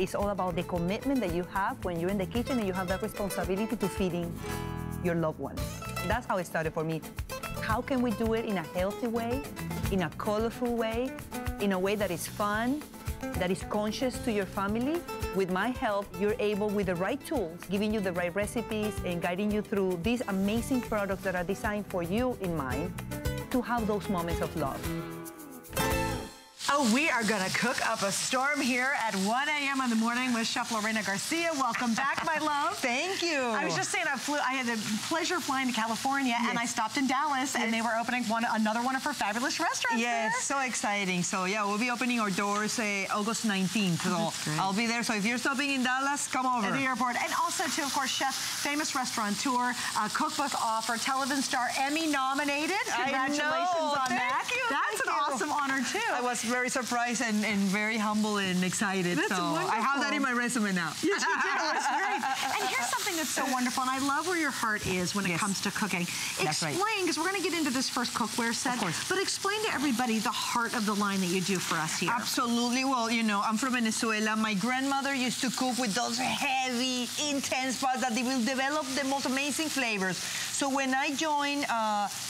It's all about the commitment that you have when you're in the kitchen and you have that responsibility to feeding your loved ones. That's how it started for me. How can we do it in a healthy way, in a colorful way, in a way that is fun, that is conscious to your family? With my help, you're able, with the right tools, giving you the right recipes and guiding you through these amazing products that are designed for you in mind, to have those moments of love. Oh, we are gonna cook up a storm here at 1 a.m. in the morning with Chef Lorena Garcia. Welcome back, my love. Thank you. I was just saying, I had the pleasure of flying to California, yes, and I stopped in Dallas, yes, and they were opening another one of her fabulous restaurants. Yes, there. So exciting. So yeah, we'll be opening our doors August 19th. Oh, so I'll be there. So if you're stopping in Dallas, come over. At the airport. And also, too, of course, Chef, famous restaurateur, cookbook author, television star, Emmy nominated. Congratulations on that. Thank you. That's an awesome honor, too. I was very surprised and very humble and excited. That's so wonderful. I have that in my resume now. Yes, you did. It was great. And here's something that's so wonderful, and I love where your heart is when, yes, it comes to cooking. That's explain, because right, we're going to get into this first cookware set, but explain to everybody the heart of the line that you do for us here. Absolutely. Well, you know, I'm from Venezuela. My grandmother used to cook with those heavy, intense pots that they will develop the most amazing flavors. So when I joined,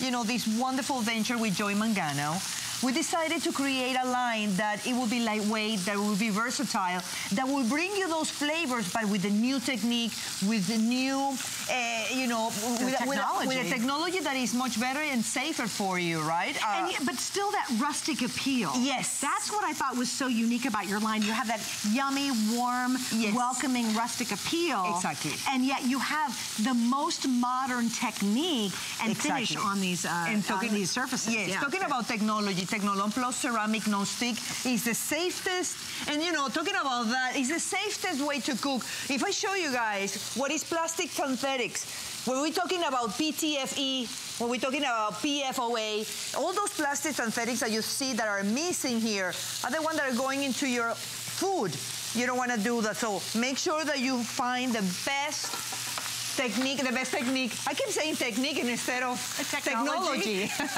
you know, this wonderful venture with Joy Mangano, we decided to create a line that it would be lightweight, that would be versatile, that will bring you those flavors, but with a new technique, with the new, you know, with a technology that is much better and safer for you, right? And, but still that rustic appeal. Yes. That's what I thought was so unique about your line. You have that yummy, warm, yes, welcoming, rustic appeal. Exactly. And yet you have the most modern technique and exactly, finish on these, on these surfaces. Yes, yeah, talking about technology, Technolon Plus Ceramic Nonstick is the safest, and you know, talking about that, is the safest way to cook. If I show you guys what is plastic synthetics, when we're talking about PTFE, when we're talking about PFOA, all those plastic synthetics that you see that are missing here are the ones that are going into your food. You don't want to do that, so make sure that you find the best technique, the best technique. I keep saying technique instead of technology. This is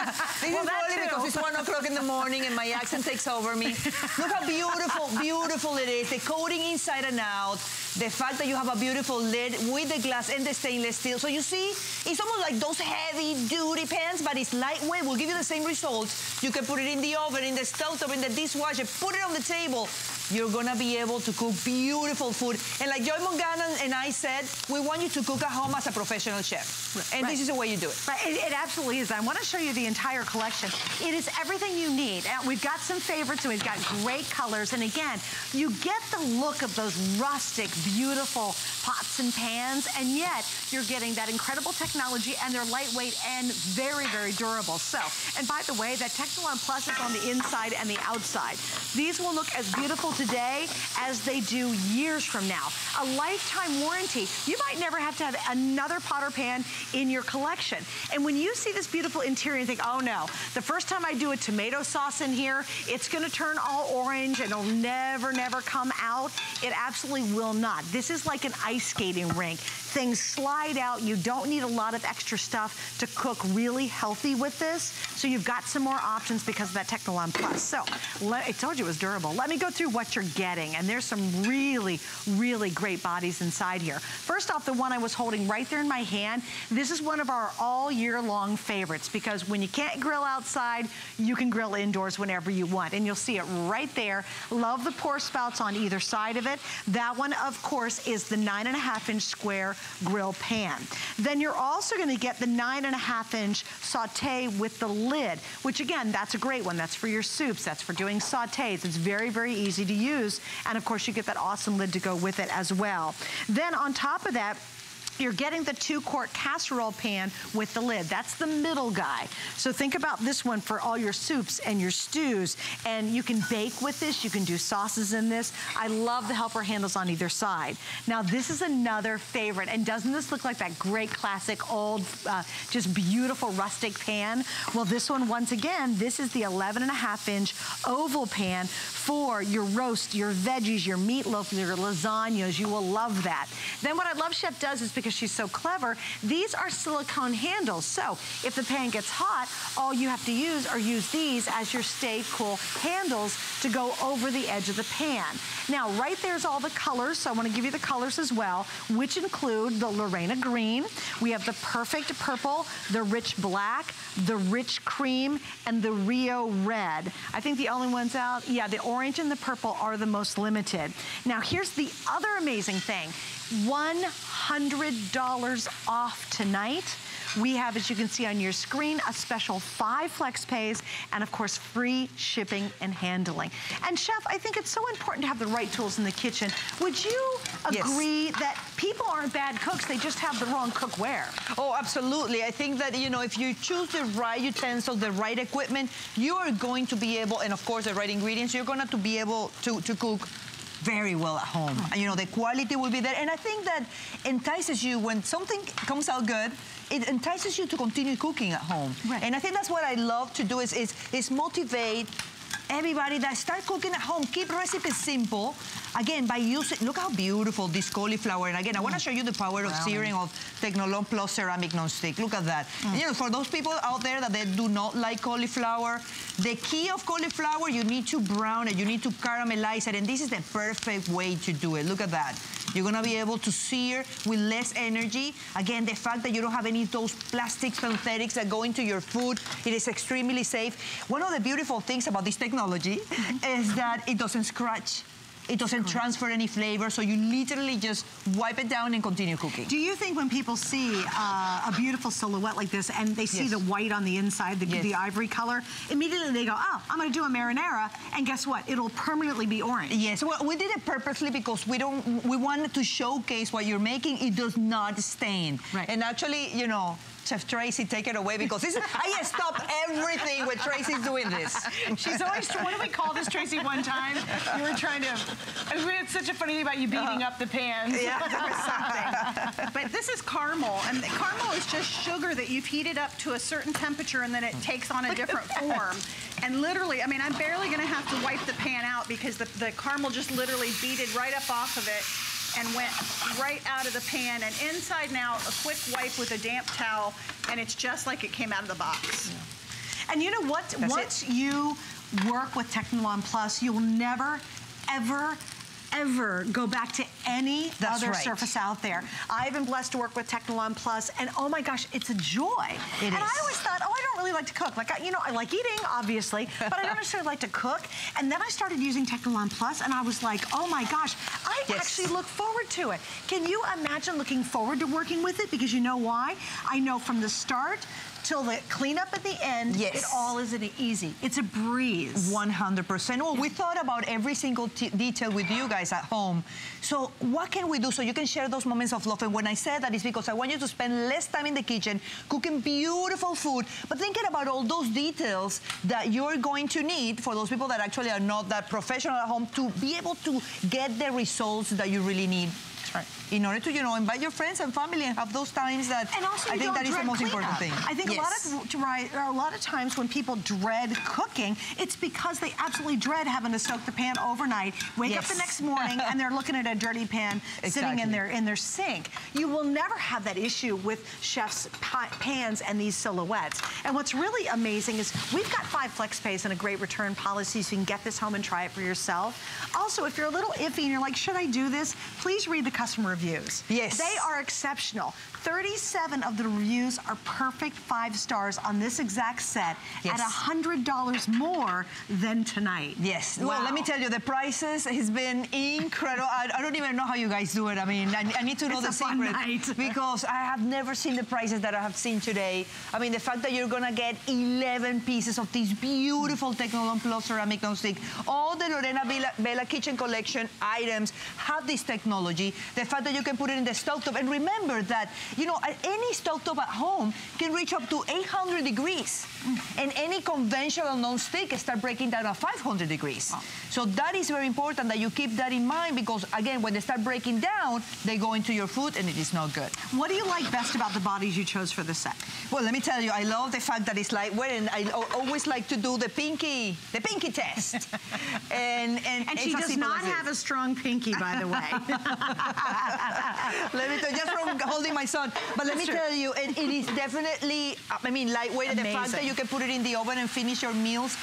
probably because it's 1 o'clock in the morning and my accent takes over me. Look how beautiful, beautiful it is. The coating inside and out. The fact that you have a beautiful lid with the glass and the stainless steel. So you see, it's almost like those heavy duty pans, but it's lightweight. We'll give you the same results. You can put it in the oven, in the stove, in the dishwasher, put it on the table. You're gonna be able to cook beautiful food. And like Joy Mangano and I said, we want you to cook at home as a professional chef. Right. And this is the way you do it. Right. It absolutely is. I want to show you the entire collection. It is everything you need. We've got some favorites and we've got great colors. And again, you get the look of those rustic, beautiful pots and pans, and yet you're getting that incredible technology, and they're lightweight and very, very durable. So, and by the way, that Technolon Plus is on the inside and the outside. These will look as beautiful today as they do years from now. A lifetime warranty. You might never have to have another pot or pan in your collection. And when you see this beautiful interior and think, oh no, the first time I do a tomato sauce in here, it's gonna turn all orange and it'll never, never come out. It absolutely will not. This is like an ice skating rink. Things slide out. You don't need a lot of extra stuff to cook really healthy with this. So you've got some more options because of that Technolon Plus. So I told you it was durable. Let me go through what you're getting. And there's some really, really great bodies inside here. First off, the one I was holding right there in my hand. This is one of our all year long favorites because when you can't grill outside, you can grill indoors whenever you want. And you'll see it right there. Love the pour spouts on either side of it. That one, of course, is the 9.5-inch square grill pan. Then you're also gonna get the 9.5-inch saute with the lid, which again, that's a great one. That's for your soups, that's for doing sautés. It's very, very easy to use. And of course, you get that awesome lid to go with it as well. Then on top of that, you're getting the 2-quart casserole pan with the lid. That's the middle guy. So think about this one for all your soups and your stews. And you can bake with this. You can do sauces in this. I love the helper handles on either side. Now, this is another favorite. And doesn't this look like that great classic old, just beautiful rustic pan? Well, this one, once again, this is the 11.5-inch oval pan for your roast, your veggies, your meatloaf, your lasagnas. You will love that. Then what I love Chef does is because because she's so clever, these are silicone handles. So if the pan gets hot, all you have to use are these as your stay cool handles to go over the edge of the pan. Now, right there's all the colors, so I want to give you the colors as well, which include the Lorena green. We have the perfect purple, the rich black, the rich cream, and the Rio red. I think the only ones out, yeah, the orange and the purple are the most limited. Now, here's the other amazing thing. $100 off tonight. We have, as you can see on your screen, a special 5 flex pays and, of course, free shipping and handling. And, Chef, I think it's so important to have the right tools in the kitchen. Would you agree that people aren't bad cooks, they just have the wrong cookware? Oh, absolutely. I think that, you know, if you choose the right utensil, the right equipment, you are going to be able, and, of course, the right ingredients, you're going to be able to cook very well at home. You know, the quality will be there. And I think that entices you when something comes out good, it entices you to continue cooking at home. Right. And I think that's what I love to do is motivate everybody that start cooking at home. Keep recipes simple. Again, by using, look how beautiful this cauliflower. And again, I want to show you the power of searing of Technolon Plus Ceramic Nonstick. Look at that. You know, for those people out there that they do not like cauliflower, the key of cauliflower, you need to brown it, you need to caramelize it, and this is the perfect way to do it. Look at that. You're going to be able to sear with less energy. Again, the fact that you don't have any of those plastic synthetics that go into your food, it is extremely safe. One of the beautiful things about this technology is that it doesn't scratch. It doesn't transfer any flavor, so you literally just wipe it down and continue cooking. Do you think when people see a beautiful silhouette like this and they see the white on the inside, the ivory color, immediately they go, oh, I'm going to do a marinara, and guess what? It'll permanently be orange. Yes, well, we did it purposely because we wanted to showcase what you're making. It does not stain. Right. And actually, you know, Chef Tracy, take it away, because this is, I stop everything when Tracy's doing this. She's always, what do we call this, Tracy, one time? You were trying to, it's such a funny thing about you beating up the pan. Yeah, there was something. But this is caramel, and caramel is just sugar that you've heated up to a certain temperature, and then it takes on a different form. And literally, I mean, I'm barely gonna have to wipe the pan out because the caramel just literally beaded right up off of it and went right out of the pan, and inside now, a quick wipe with a damp towel, and it's just like it came out of the box. Yeah. And you know what? Once you work with Technolon Plus, you'll never, ever, ever go back to any other surface out there. I've been blessed to work with Technolon Plus, and oh my gosh, it's a joy. And I always thought, oh, I don't really like to cook. Like, you know, I like eating, obviously, but I don't necessarily like to cook. And then I started using Technolon Plus, and I was like, oh my gosh, I actually look forward to it. Can you imagine looking forward to working with it? Because you know why? I know from the start till the cleanup at the end, it all isn't easy. It's a breeze. 100%. Well, we thought about every single detail with you guys at home. So what can we do so you can share those moments of love? And when I said that, it's because I want you to spend less time in the kitchen cooking beautiful food, but thinking about all those details that you're going to need for those people that actually are not that professional at home to be able to get the results that you really need. Right. In order to, you know, invite your friends and family and have those times that, and also I think that is the most important thing. I think a lot of times when people dread cooking, it's because they absolutely dread having to soak the pan overnight, wake up the next morning, and they're looking at a dirty pan sitting in their sink. You will never have that issue with chef's pans and these silhouettes. And what's really amazing is we've got 5 flex pays and a great return policy, so you can get this home and try it for yourself. Also, if you're a little iffy and you're like, should I do this? Please read the customer reviews. Yes. They are exceptional. 37 of the reviews are perfect 5 stars on this exact set at $100 more than tonight. Yes. Wow. Well, let me tell you, the prices has been incredible. I don't even know how you guys do it. I mean, I need to know the secret because I have never seen the prices that I have seen today. I mean, the fact that you're going to get 11 pieces of this beautiful Technolon Plus Ceramic Nonstick. All the Lorena Bella Kitchen Collection items have this technology. The fact that you can put it in the stovetop, and remember that, you know, any stovetop at home can reach up to 800 degrees. And any conventional non-stick start breaking down at 500 degrees. Wow. So that is very important that you keep that in mind because, again, when they start breaking down, they go into your food and it is not good. What do you like best about the bodies you chose for this set? Well, let me tell you, I love the fact that it's lightweight, and I always like to do the pinky test. and she does not have a strong pinky, by the way. Let me tell you, just from holding my son. But let me tell you, it is definitely, I mean, lightweight. The fact that you can put it in the oven and finish your meals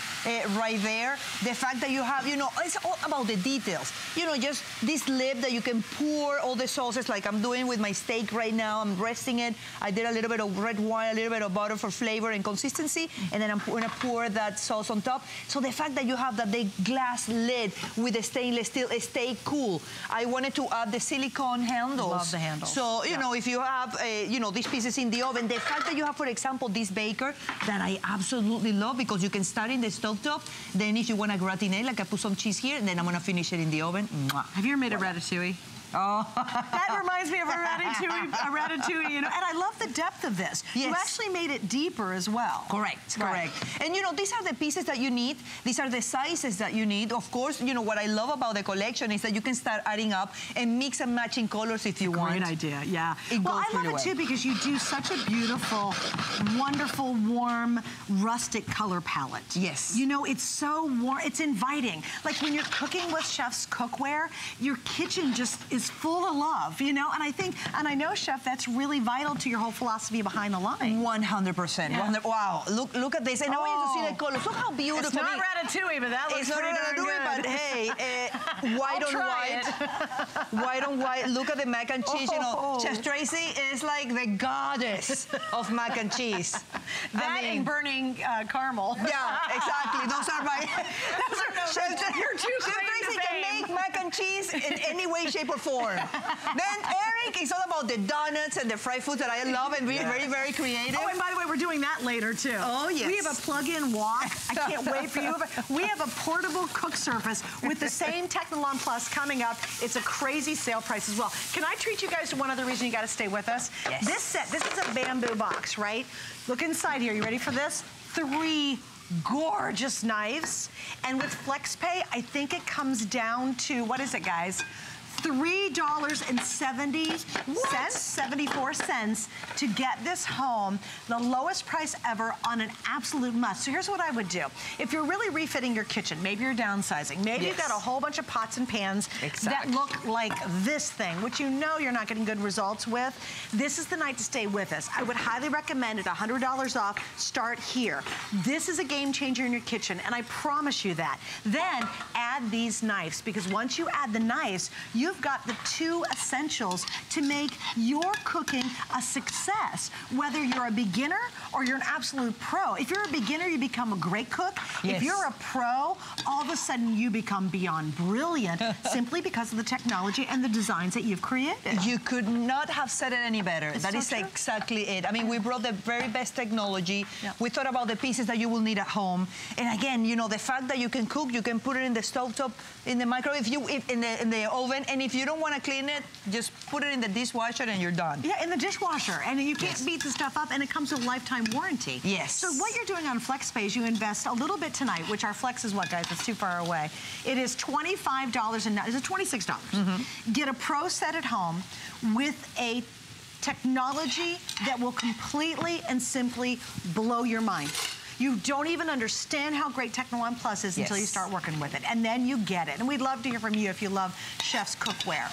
right there. The fact that you have, you know, it's all about the details. You know, just this lip that you can pour all the sauces, like I'm doing with my steak right now. I'm resting it. I did a little bit of red wine, a little bit of butter for flavor and consistency, and then I'm going to pour that sauce on top. So the fact that you have that big glass lid with the stainless steel, stay cool. I wanted to add the silicone handles. Love the handles. So, you know, if you have, you know, these pieces in the oven, the fact that you have, for example, this baker that I absolutely love because you can start in the stovetop, then if you want to gratinate, like I put some cheese here, and then I'm going to finish it in the oven. Mwah. Have you ever made a ratatouille? Oh. That reminds me of a ratatouille, you know, and I love the depth of this. Yes. You actually made it deeper as well. Correct, correct. Right. And you know, these are the pieces that you need. These are the sizes that you need. Of course, you know, what I love about the collection is that you can start adding up and mix and matching colors if you want. Great idea, yeah. Well, I love it too because you do such a beautiful, wonderful, warm, rustic color palette. Yes. You know, it's so warm, it's inviting. Like when you're cooking with Chef's cookware, your kitchen just is full of love, you know, and I think, and I know, Chef, that's really vital to your whole philosophy behind the line. 100%. Yeah. Wow, look at this, and I want you to see the colors. Look how beautiful. It's not ratatouille, but that looks pretty darn good. It's not ratatouille, but hey, white on white, white on white. Look at the mac and cheese. You know, Chef Tracy is like the goddess of mac and cheese. That and burning caramel. Yeah, exactly. Those are my. Those are you're too Chef Tracy can make mac and cheese in any way, shape, or form. Then Eric is all about the donuts and the fried foods that I love, and we're very, very creative. Oh, and by the way, we're doing that later too. Oh yes. We have a plug-in wok. I can't wait for you. We have a portable cook surface with the same Technolon Plus coming up. It's a crazy sale price as well. Can I treat you guys to one other reason you got to stay with us? Yes. This set. This is a bamboo box, right? Look inside here. You ready for this? 3. Gorgeous knives, and with FlexPay, I think it comes down to, what is it, guys? $3.74 to get this home, the lowest price ever on an absolute must. So here's what I would do. If you're really refitting your kitchen, maybe you're downsizing, maybe you've got a whole bunch of pots and pans that look like this thing, which you know you're not getting good results with, this is the night to stay with us. I would highly recommend it, $100 off, start here. This is a game changer in your kitchen, and I promise you that. Then add these knives, because once you add the knives, you've got the 2 essentials to make your cooking a success, whether you're a beginner or you're an absolute pro. If you're a beginner, you become a great cook. Yes. If you're a pro, all of a sudden you become beyond brilliant simply because of the technology and the designs that you've created. You could not have said it any better. That is exactly it. I mean, we brought the very best technology. Yeah. We thought about the pieces that you will need at home. And again, you know, the fact that you can cook, you can put it in the stovetop, in the microwave, in the oven, and if you don't want to clean it, just put it in the dishwasher and you're done. Yeah, in the dishwasher. And you can't beat the stuff up, and it comes with a lifetime warranty. Yes. So what you're doing on FlexPay is you invest a little bit tonight, which our Flex is what, guys? It's too far away. It is $25 and it's $26. Mm-hmm. Get a pro set at home with a technology that will completely and simply blow your mind. You don't even understand how great Technolon Plus is until you start working with it, and then you get it. And we'd love to hear from you if you love Chef's cookware.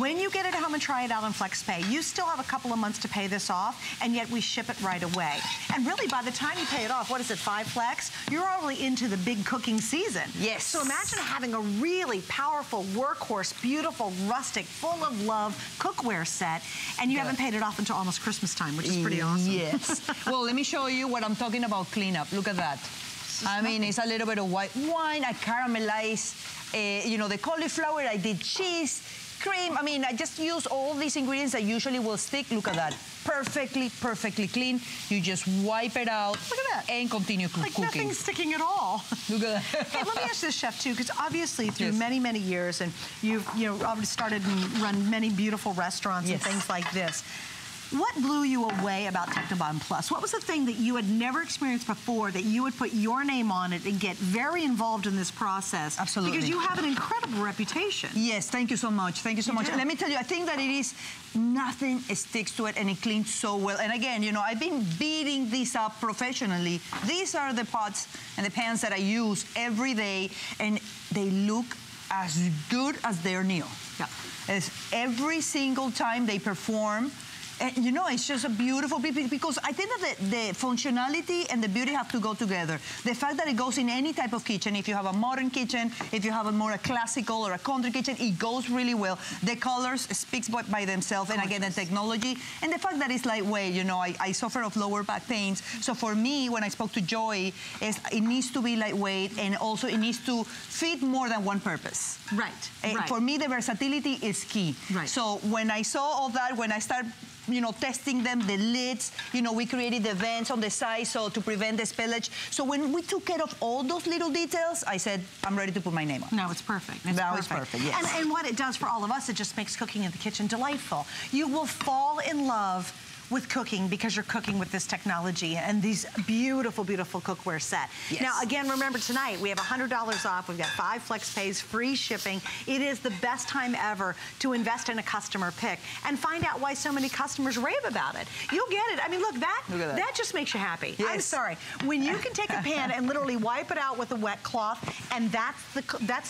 When you get it at home and try it out on FlexPay, you still have a couple of months to pay this off, and yet we ship it right away. And really, by the time you pay it off, what is it, 5 flex? You're already into the big cooking season. Yes. So imagine having a really powerful workhorse, beautiful, rustic, full of love cookware set, and you haven't paid it off until almost Christmas time, which is pretty awesome. Yes. Well, let me show you what I'm talking about, cleanup. Look at that. I mean, it's a little bit of white wine. I caramelized, you know, the cauliflower. I did cheese, cream. I mean, I just use all these ingredients that usually will stick. Look at that. Perfectly, perfectly clean. You just wipe it out. Look at that. And continue cooking. Like nothing's sticking at all. Look at that. Hey, let me ask this, Chef, too, because obviously through many, many years, and you've, you know, already started and run many beautiful restaurants and things like this. What blew you away about Technolon Plus? What was the thing that you had never experienced before that you would put your name on it and get very involved in this process? Absolutely. Because you have an incredible reputation. Yes, thank you so much. Thank you so much. Let me tell you, I think that it is nothing sticks to it, and it cleans so well. And again, you know, I've been beating these up professionally. These are the pots and the pans that I use every day, and they look as good as they're new. Yeah. It's every single time they perform. And you know, it's just a beautiful, because I think that the functionality and the beauty have to go together. The fact that it goes in any type of kitchen, if you have a modern kitchen, if you have a more a classical or a country kitchen, it goes really well. The colors speaks by themselves, and again, the technology, and the fact that it's lightweight, you know, I suffer of lower back pains, so for me, when I spoke to Joy, it needs to be lightweight, and also it needs to fit more than one purpose. Right, right. For me, the versatility is key. Right. So when I saw all that, when I started, you know, testing them, the lids, you know, we created the vents on the side so to prevent the spillage. So when we took care of all those little details, I said, I'm ready to put my name on. No, it's perfect. It's perfect, yes. And what it does for all of us, it just makes cooking in the kitchen delightful. You will fall in love with cooking because you're cooking with this technology and these beautiful, beautiful cookware set. Yes. Now, again, remember tonight, we have $100 off. We've got 5 flex pays, free shipping. It is the best time ever to invest in a customer pick and find out why so many customers rave about it. You'll get it. I mean, look at that. That just makes you happy. Yes. I'm sorry. When you can take a pan and literally wipe it out with a wet cloth, and that's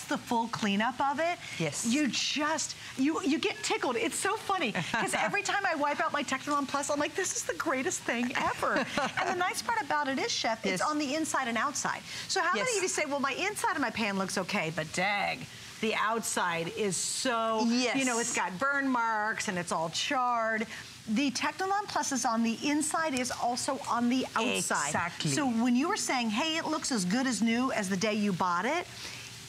the full cleanup of it. Yes. You just, you get tickled. It's so funny because every time I wipe out my Technolon Plus, I'm like, this is the greatest thing ever. And the nice part about it is, Chef, yes, it's on the inside and outside. So how many of you say, well, my inside of my pan looks okay, but dang, the outside is so, yes, you know, it's got burn marks and it's all charred. The Technolon Plus is on the inside, is also on the outside. Exactly. So when you were saying, hey, it looks as good as new as the day you bought it,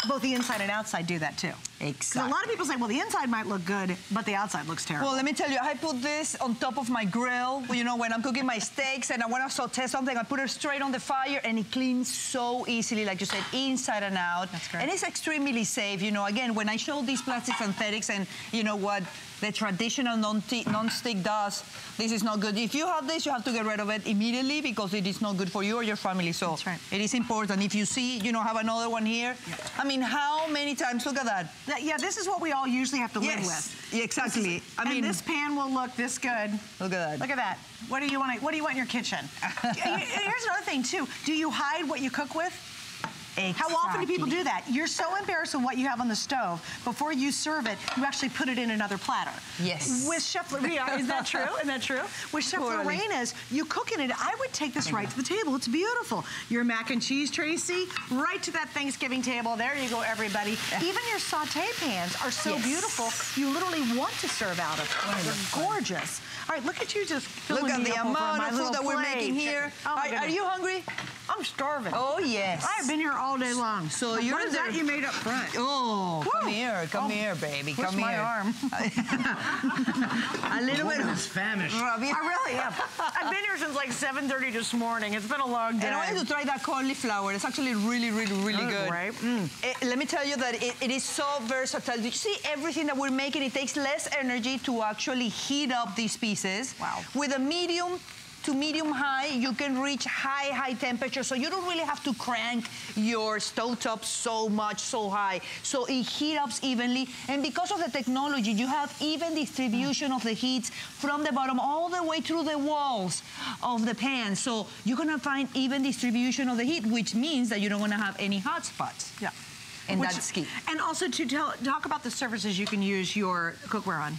both the inside and outside do that too. Exactly. A lot of people say, well, the inside might look good, but the outside looks terrible. Well, let me tell you, I put this on top of my grill, you know, when I'm cooking my steaks and I want to saute something, I put it straight on the fire and it cleans so easily, like you said, inside and out. That's great. And it's extremely safe, you know, again, when I show these plastic synthetics and, you know, what the traditional non-stick does, this is not good. If you have this, you have to get rid of it immediately because it is not good for you or your family. So that's right, it is important. If you see, you know, have another one here. Yep. I mean, how many times, look at that. Yeah, this is what we all usually have to live with. Yeah, exactly. I mean, this pan will look this good. Look at that. Look at that. What do you want? What do you want in your kitchen? Here's another thing too. Do you hide what you cook with? Exactly. How often do people do that? You're so embarrassed with what you have on the stove. Before you serve it, you actually put it in another platter. Yes. With Chef Lorena, is that true? Isn't that true? With Chef Lorena's, you cook in it. I would take this right to the table. It's beautiful. Your mac and cheese, Tracy, right to that Thanksgiving table. There you go, everybody. Even your saute pans are so beautiful. You literally want to serve out of them. They're gorgeous. All right, look at you just filling me up. Look at the amount of food that we're making here. Oh, are you hungry? I'm starving. Oh, yes. I have been here all day long. So what is that you made up front? Oh, woo. come here, baby. Come here. My arm. A little bit of famished. I really am. I've been here since like 7:30 this morning. It's been a long day. And I wanted to try that cauliflower. It's actually really, really, really good. Right? Mm. Let me tell you that it is so versatile. You see everything that we're making. It takes less energy to actually heat up these pieces. Wow. With a medium to medium-high, you can reach high temperature, so you don't really have to crank your stovetop so much, so high. So it heats up evenly, and because of the technology, you have even distribution of the heat from the bottom all the way through the walls of the pan. So you're gonna find even distribution of the heat, which means that you don't wanna have any hot spots. Yeah, and that's key. And also to talk about the surfaces you can use your cookware on.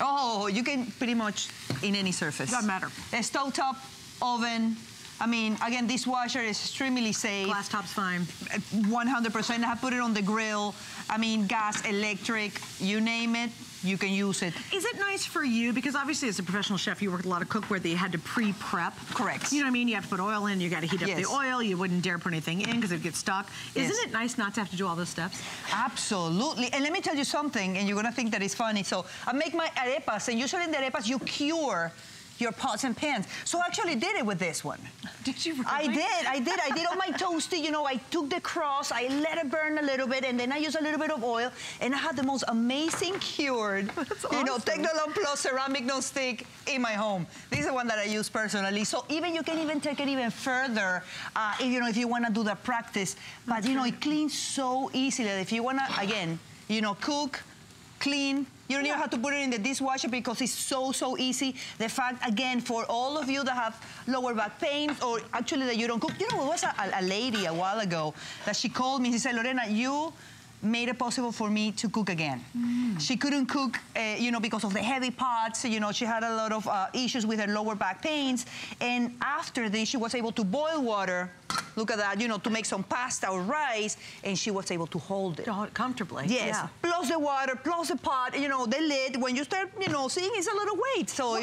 Oh, you can pretty much in any surface. Doesn't matter. A stove top, oven. I mean, again, this washer is extremely safe. Glass top's fine. 100%. I put it on the grill. I mean, gas, electric, you name it, you can use it. Is it nice for you? Because obviously as a professional chef, you work with a lot of cookware that you had to pre-prep. Correct. You know what I mean? You have to put oil in, you gotta heat up the oil, you wouldn't dare put anything in because it gets stuck. Isn't it nice not to have to do all those steps? Absolutely. And let me tell you something, and you're gonna think that it's funny. So I make my arepas, and usually in the arepas, you cure your pots and pans. So I actually did it with this one. Did you really? I did on my toasty, you know, I took the cross, I let it burn a little bit, and then I used a little bit of oil, and I had the most amazing cured, you know, Technolon Plus Ceramic Nonstick in my home. This is the one that I use personally. So even you can even take it even further, you know, if you wanna do the practice. But you know, it cleans so easily. If you wanna, again, you know, cook, clean, you don't even have to put it in the dishwasher because it's so easy. The fact, again, for all of you that have lower back pains or actually that you don't cook. You know, there was a lady a while ago that she called me. She said, Lorena, you made it possible for me to cook again. She couldn't cook, you know, because of the heavy pots. You know, she had a lot of issues with her lower back pains. And after this, she was able to boil water, look at that, you know, to make some pasta or rice, and she was able to hold it. To hold it comfortably. Yes, yeah. Plus the water, plus the pot, you know, the lid. When you start, you know, seeing it's a lot of weight. So well,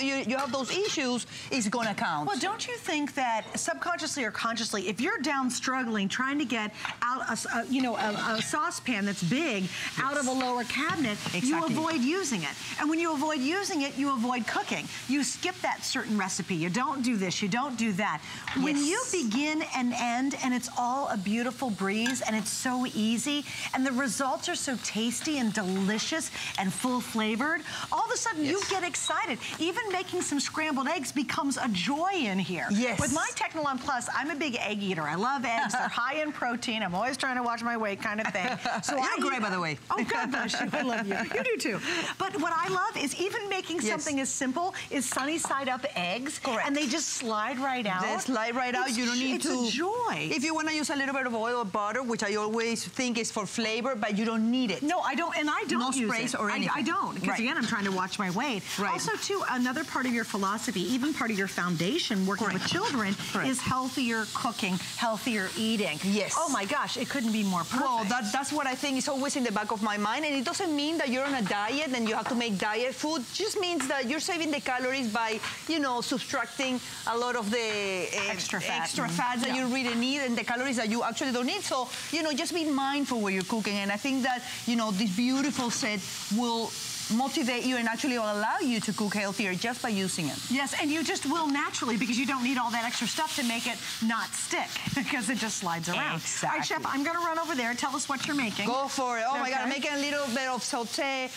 if you have those issues, it's gonna count. Well, don't you think that subconsciously or consciously, if you're down struggling, trying to get out, you know, a saucepan that's big out of a lower cabinet, you avoid using it. And when you avoid using it, you avoid cooking. You skip that certain recipe. You don't do this, you don't do that. When you begin and end, and it's all a beautiful breeze, and it's so easy, and the results are so tasty and delicious and full-flavored, all of a sudden you get excited. Even making some scrambled eggs becomes a joy in here. Yes. With my Technolon Plus, I'm a big egg eater. I love eggs. They're high in protein. I'm always trying to watch my weight kind of thing. So You're great, by the way. Oh, God bless you. I love you. You do, too. But what I love is even making something as simple as sunny-side-up eggs, and they just slide right out. They slide right out. You don't need to... joy. If you want to use a little bit of oil or butter, which I always think is for flavor, but you don't need it. No, I don't, and I don't use sprays or anything. I don't, because again, I'm trying to watch my weight. Right. Also, too, another part of your philosophy, even part of your foundation, working with children, is healthier cooking, healthier eating. Yes. Oh my gosh, it couldn't be more perfect. Well, that's what I think is always in the back of my mind, and it doesn't mean that you're on a diet and you have to make diet food. It just means that you're saving the calories by, you know, subtracting a lot of the extra fats that you really need and the calories that you actually don't need. So, you know, just be mindful when you're cooking. And I think that, you know, this beautiful set will motivate you and actually will allow you to cook healthier just by using it. Yes, and you just will naturally because you don't need all that extra stuff to make it not stick because it just slides around. Exactly. All right, Chef, I'm going to run over there. Tell us what you're making. Go for it. Oh, my God. I'm making a little bit of sauté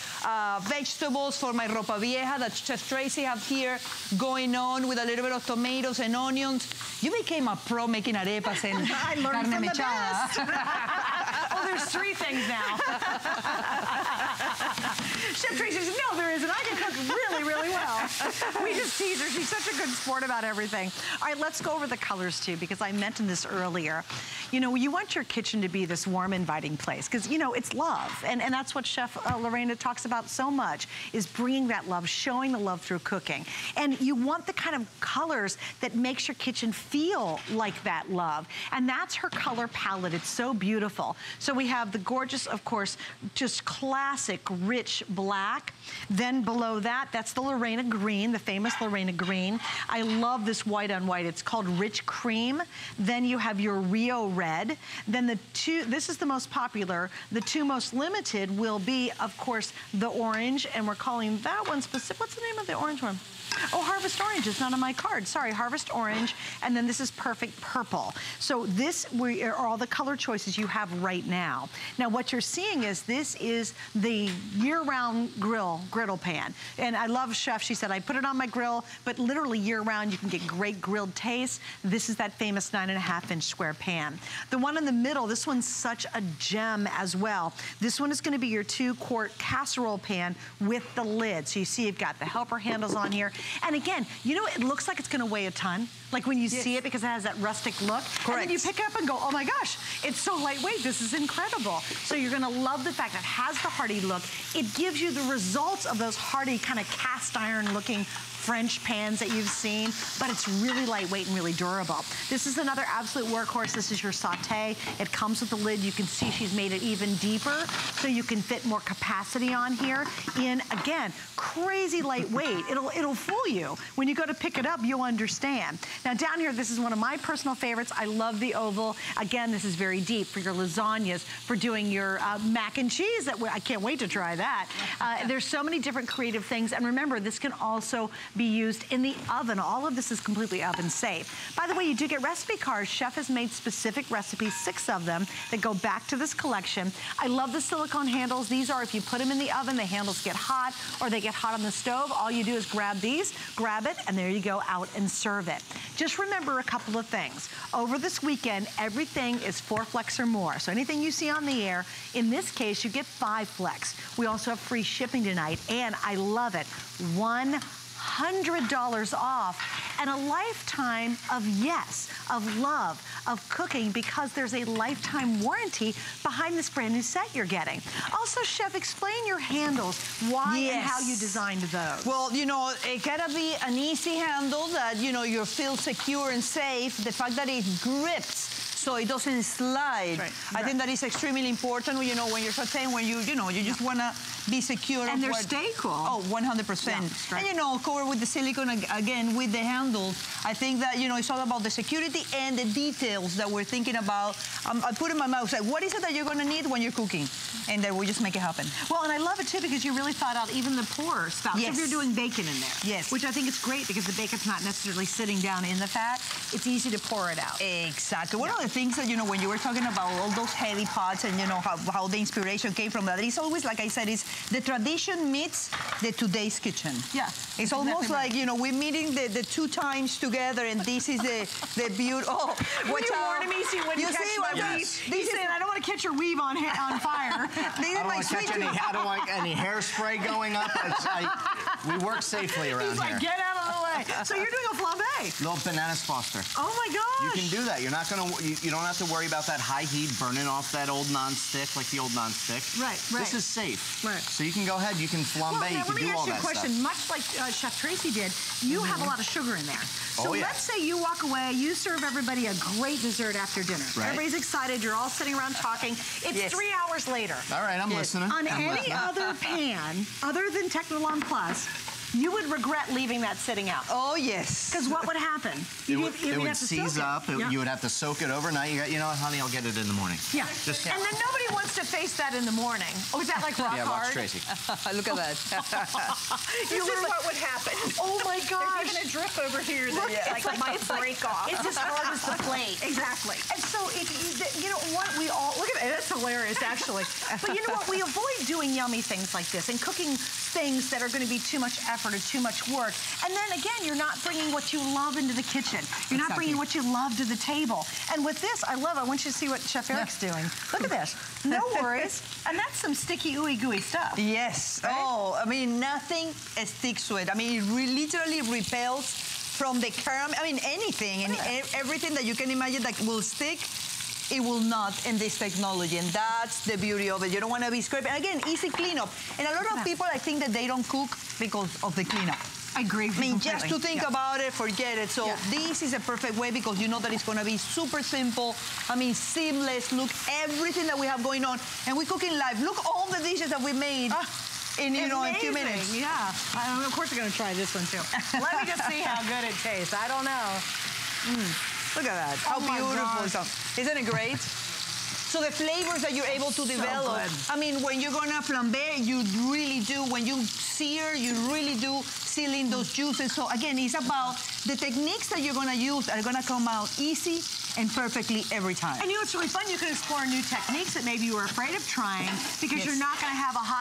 vegetables for my ropa vieja that Chef Tracy have here going on with a little bit of tomatoes and onions. You became a pro making arepas and I learned carne mechada. Oh, there's three things now. Chef Tracy says, no, there isn't. I can cook really, really well. We just tease her. She's such a good sport about everything. All right, let's go over the colors, too, because I mentioned this earlier. You know, you want your kitchen to be this warm, inviting place because, you know, it's love. And that's what Chef Lorena talks about so much, is bringing that love, showing the love through cooking. And you want the kind of colors that makes your kitchen feel like that love. And that's her color palette. It's so beautiful. So we have the gorgeous, of course, just classic, rich black. Then below that, that's the Lorena green, the famous Lorena green. I love this white on white. It's called rich cream. Then you have your Rio red. Then the two, this is the most popular. The two most limited will be, of course, the orange. And we're calling that one specific. What's the name of the orange one? Oh, Harvest Orange. It's not on my card. Sorry, Harvest Orange. And then this is Perfect Purple. So this are all the color choices you have right now. Now, what you're seeing is this is the year-round griddle pan. And I love Chef. She said, I put it on my grill, but literally year-round, you can get great grilled taste. This is that famous 9.5-inch square pan. The one in the middle, this one's such a gem as well. This one is going to be your 2-quart casserole pan with the lid. So you see you've got the helper handles on here. And again, you know, it looks like it's going to weigh a ton, like when you see it, because it has that rustic look. Correct. And then you pick it up and go, oh my gosh, it's so lightweight. This is incredible. So you're going to love the fact that it has the hearty look. It gives you the results of those hearty kind of cast iron looking French pans that you've seen, but it's really lightweight and really durable. This is another absolute workhorse. This is your saute. It comes with the lid. You can see she's made it even deeper so you can fit more capacity on here. In, again, crazy lightweight. It'll fool you. When you go to pick it up, you'll understand. Now down here, this is one of my personal favorites. I love the oval. Again, this is very deep for your lasagnas, for doing your mac and cheese. That I can't wait to try that. There's so many different creative things. And remember, this can also be used in the oven. All of this is completely oven safe. By the way, you do get recipe cards. Chef has made specific recipes, 6 of them, that go back to this collection. I love the silicone handles. These are, if you put them in the oven, the handles get hot or they get hot on the stove. All you do is grab these, grab it, and there you go, out and serve it. Just remember a couple of things. Over this weekend, everything is 4 flex or more. So anything you see on the air, in this case, you get 5 flex. We also have free shipping tonight, and I love it. 100% $100 off and a lifetime of yes, of love, of cooking, because there's a lifetime warranty behind this brand new set you're getting. Also, Chef, explain your handles, why and how you designed those. Well, you know, it gotta be an easy handle that, you know, you feel secure and safe. The fact that it grips so it doesn't slide. Right. I think that is extremely important, you know, when you're sauteing, when you know, you just wanna be secure. And they're stay cool. Oh, 100%. Yeah, right. And you know, cover with the silicone again with the handles. I think that, you know, it's all about the security and the details that we're thinking about. I put in my mouth, like, what is it that you're gonna need when you're cooking? And then we just make it happen. Well, and I love it too, because you really thought out even the poorer spout. Yes. If you're doing bacon in there. Yes. Which I think is great, because the bacon's not necessarily sitting down in the fat. It's easy to pour it out. Exactly. One of the things that, you know, when you were talking about all those heavy pots and, you know, how the inspiration came from that, it's always, like I said, it's the tradition meets the today's kitchen. Yeah. It's almost like, you know, we're meeting the two times together, and this is the beauty. Oh, watch out. You see what I mean? He said, I don't want to catch your weave on fire. I don't want any hairspray going up. We work safely around here. He's like, get out of the way. So you're doing a flambé. Little bananas Foster. Oh my gosh. You can do that. You're not going to, you don't have to worry about that high heat burning off that old nonstick, like the old nonstick. Right, right. This is safe. Right. So you can go ahead, you can flambé, you can do all that stuff. Let me ask you a question. Much like Chef Tracy did, you have a lot of sugar in there. So let's say you walk away, you serve everybody a great dessert after dinner. Right. Everybody's excited, you're all sitting around talking. It's 3 hours later. All right, I'm listening. On any other pan, other than Technolon Plus, you would regret leaving that sitting out. Oh, yes. Because what would happen? It would seize up. You would have to soak it overnight. You know, honey, I'll get it in the morning. Yeah. And then nobody wants to face that in the morning. Oh, is that like rock hard? Yeah, watch Tracy. Look at that. This is what would happen. Oh, my gosh. There's even a drip over here that might break off. It's as hard as the plate. Exactly. And so, you know what, we all, look at it. That's hilarious, actually. But you know what, we avoid doing yummy things like this and cooking things that are going to be too much effort or too much work. And then again, you're not bringing what you love into the kitchen. You're not bringing what you love to the table. And with this, I love it. I want you to see what Chef Eric's doing. Look at this. No worries. And that's some sticky, ooey gooey stuff. Yes. Right? Oh, I mean, nothing sticks to it. I mean, it literally repels from the caramel. I mean, anything and everything that you can imagine that will stick, it will not in this technology, and that's the beauty of it. You don't want to be scraping. Again, easy cleanup. And a lot of people, I think that they don't cook because of the cleanup. I agree with you completely. Just to think about it, forget it. So this is a perfect way, because you know that it's going to be super simple. I mean, seamless. Look, everything that we have going on. And we're cooking live. Look all the dishes that we made. In 2 minutes. Yeah. Of course, we're going to try this one, too. Let me just see how good it tastes. I don't know. Look at that. How beautiful. Isn't it great? So the flavors that you're able to develop, I mean, when you're gonna flambe, you really do, when you sear, you really do seal in those juices. So again, it's about the techniques that you're gonna use are gonna come out easy and perfectly every time. And you know, it's really fun. You can explore new techniques that maybe you were afraid of trying, because you're not gonna have a hot